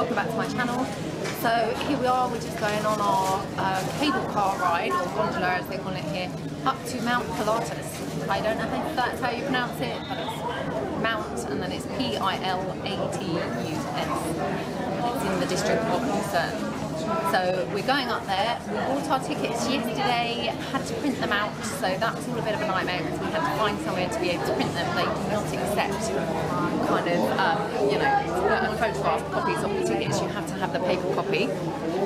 welcome back to my channel. So here we are, we're just going on our cable car ride, or gondola as they call it here, up to Mount Pilatus. I don't know if that's how you pronounce it, but it's Mount and then it's Pilatus. It's in the district of Lucerne. So we're going up there. We bought our tickets yesterday, had to print them out, so that was all a bit of a nightmare because we had to find somewhere to be able to print them. They do not accept kind of, you know, photographed copies of the tickets. You have to have the paper copy.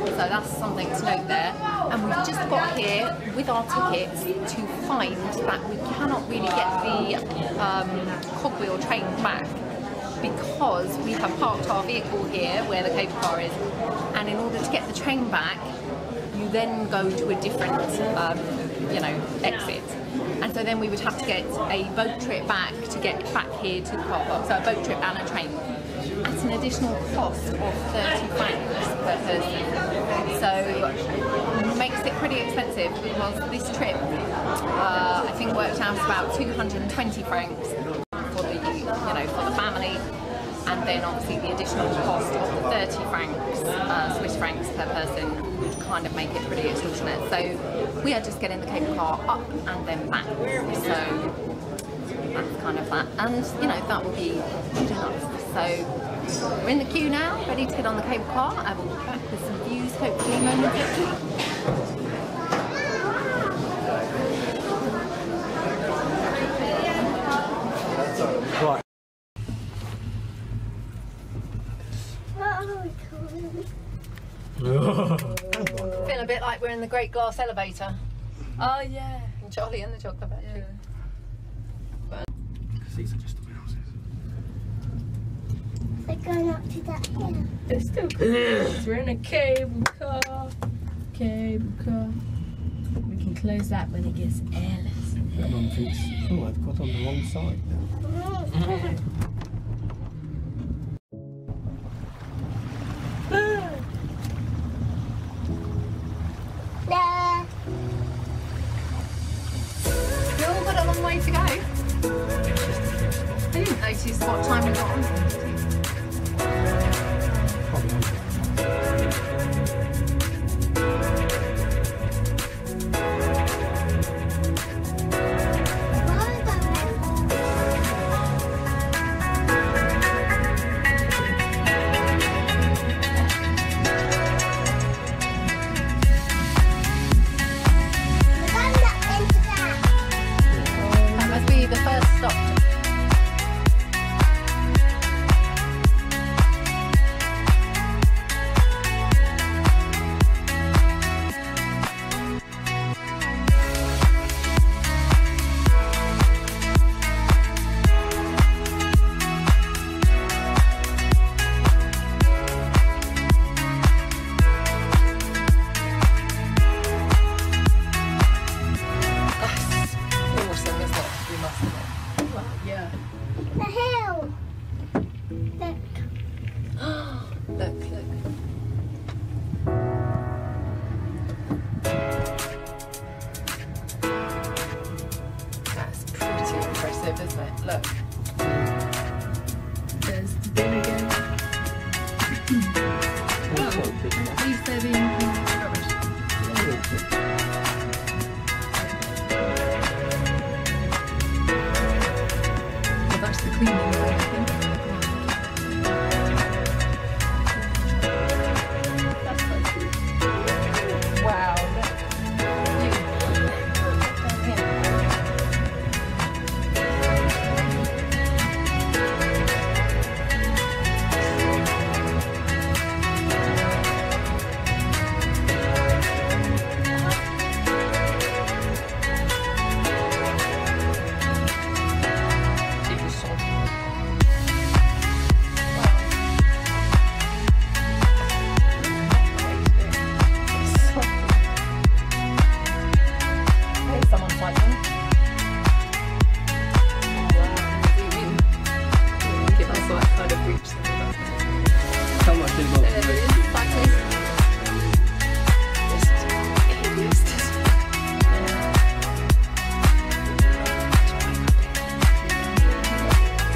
So that's something to note there. And we've just got here with our tickets to find that we cannot really get the cogwheel train back, because we have parked our vehicle here where the cable car is, and in order to get the train back you then go to a different you know, exit, and so then we would have to get a boat trip back to get back here to the car park, so a boat trip and a train at an additional cost of 30 francs per person, so makes it pretty expensive because this trip I think worked out about 220 francs for the, you know, for the family, and then obviously the additional cost of 30 francs, Swiss francs per person, would kind of make it pretty extortionate. So we are just getting the cable car up and then back, so that's kind of that, and you know, that will be good enough. So we're in the queue now, ready to get on the cable car. I will be back with some views hopefully momentarily. Right. Feel a bit like we're in the Great Glass Elevator. Oh yeah. And Charlie and the Chocolate Factory. Yeah. Because these are just the houses. They're going up to that hill. They're still cool. We're in a cable car. Cable car. We can close that when it gets airless. Everyone thinks, oh, I've got on the wrong side now. We've all got a long way to go. I didn't notice what time we got on.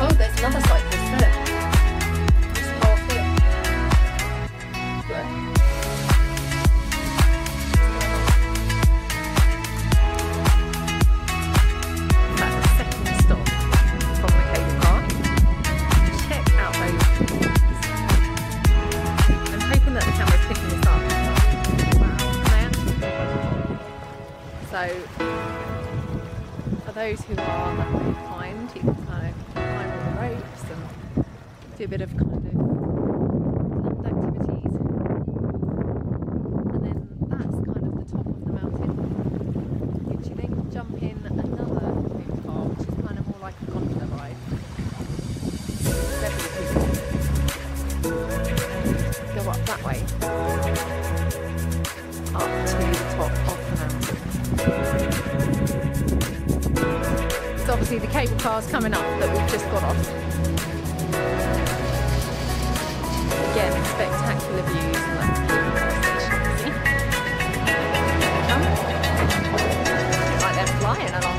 Oh, there's another cyclist there. It's half here. a bit of kind of land activities. And then that's kind of the top of the mountain, which you then jump in another food car, which is kind of more like a gondola ride. Several pieces. And go up that way, up to the top of the mountain. It's obviously the cable car's coming up that we've just got off. Again, spectacular views and like, they're flying along.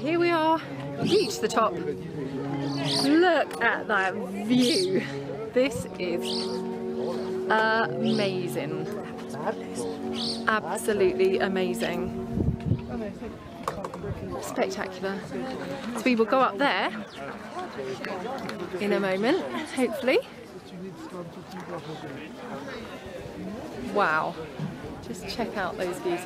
Here we are, reached the top. Look at that view. This is amazing. Absolutely amazing. Spectacular. So we will go up there in a moment, hopefully. Wow. Just check out those views.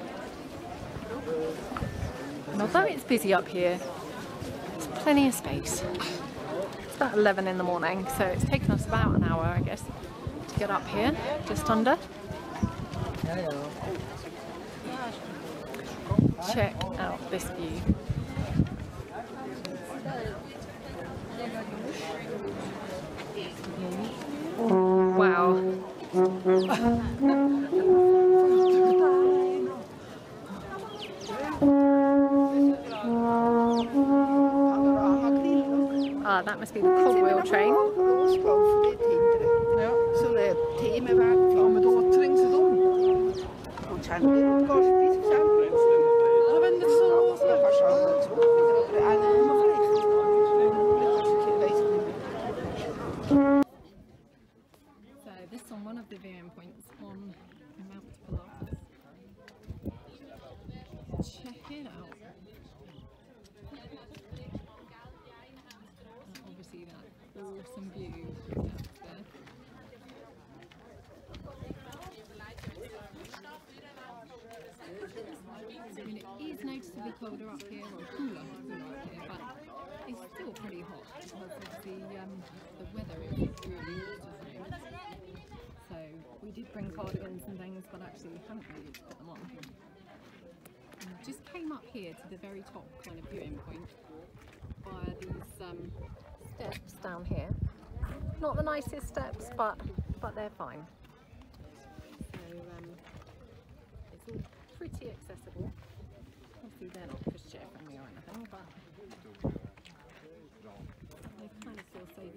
And although it's busy up here, there's plenty of space. It's about 11 in the morning, so it's taken us about an hour, I guess, to get up here, just under. Check out this view. Wow. That must be the cogwheel train. So this is on one of the viewing points on Mount Pilatus. Check it out. Awesome view out there. I mean, it is noticeably colder up here, or cooler up here, but it's still pretty hot because of the weather is really hot. So we did bring cardigans and things, but actually we haven't really put them on. And we just came up here to the very top kind of viewing point via these steps down here. Not the nicest steps, but they're fine. So it's all pretty accessible. Obviously they're not pushchair friendly or anything, but they kind of feel safe.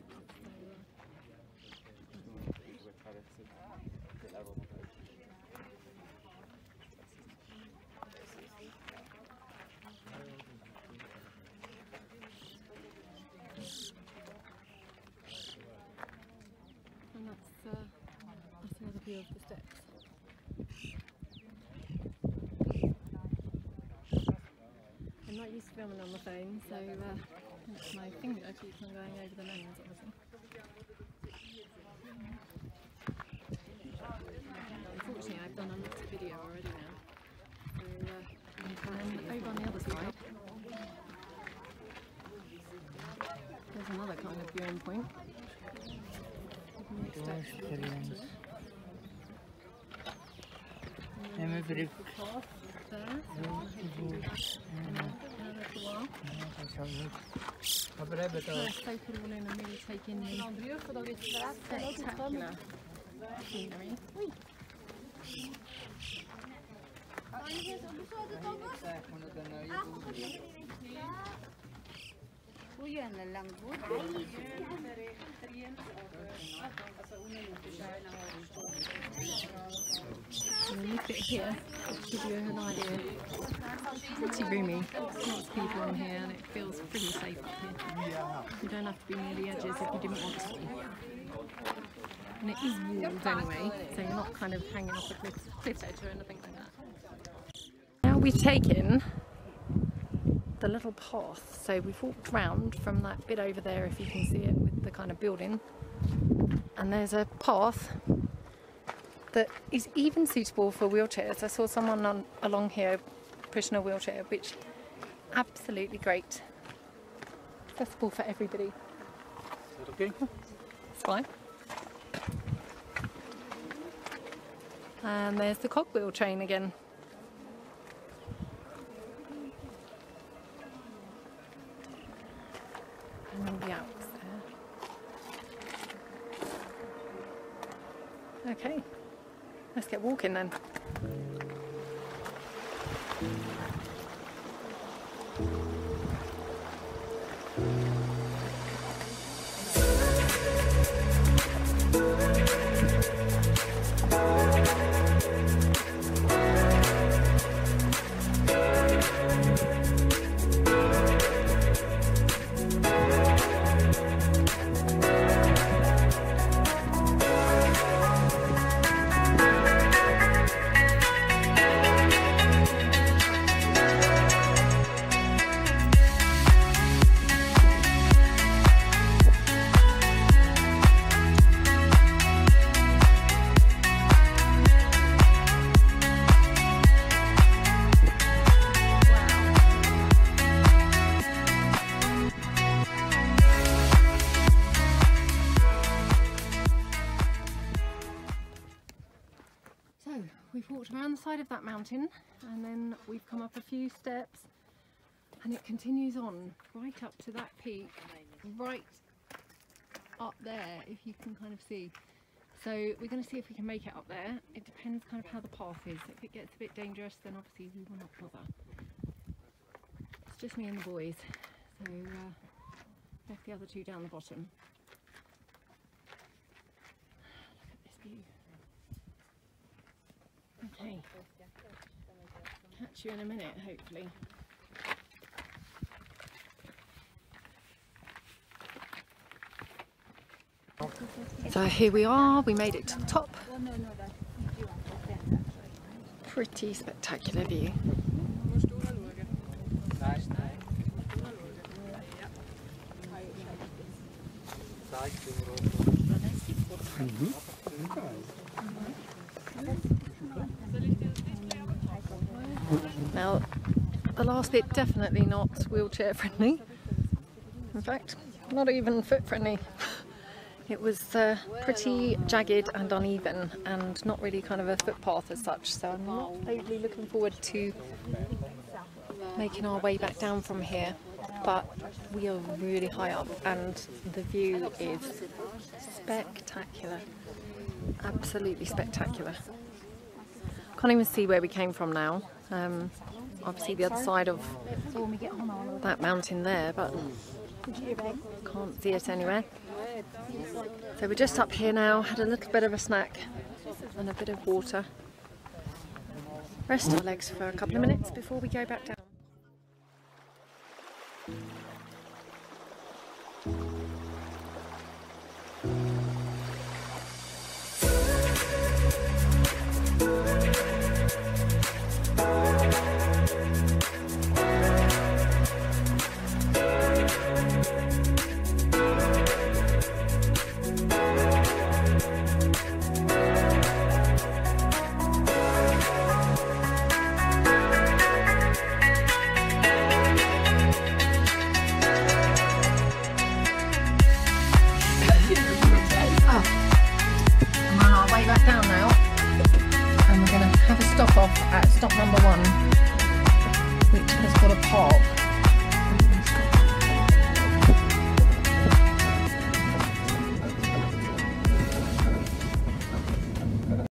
Of the steps. I'm not used to filming on my phone, so That's my finger keeps on going over the lens, obviously. Unfortunately, I've done a lot of video already now. So, over on the other side, there's another kind of viewing point. And this bit here gives you an idea. It's pretty roomy, there's lots of people in here and it feels pretty safe up here. You don't have to be near the edges if you didn't want to. And it is walled anyway, so you're not kind of hanging off a cliff edge or anything like that. Now we've taken the little path, so we've walked round from that bit over there, if you can see it, with the kind of building. And there's a path that is even suitable for wheelchairs. I saw someone along here pushing a wheelchair, which is absolutely great. Accessible for everybody. Is that okay? It's fine. And there's the cogwheel train again. And all the Alps there. Okay. Let's get walking then. Side of that mountain, and then we've come up a few steps and it continues on right up to that peak right up there, if you can kind of see. So we're going to see if we can make it up there. It depends kind of how the path is. If it gets a bit dangerous, then obviously we will not bother. It's just me and the boys, so left the other two down the bottom. Look at this view. Okay, catch you in a minute, hopefully. So here we are, we made it to the top. Pretty spectacular view. Now, the last bit definitely not wheelchair friendly. In fact, not even foot friendly. It was pretty jagged and uneven and not really kind of a footpath as such, so I'm not overly looking forward to making our way back down from here. But we are really high up and the view is spectacular. Absolutely spectacular. Can't even see where we came from now. Obviously the other side of that mountain there, but can't see it anywhere. So we're just up here now, had a little bit of a snack and a bit of water. Rest our legs for a couple of minutes before we go back down. stop number 1.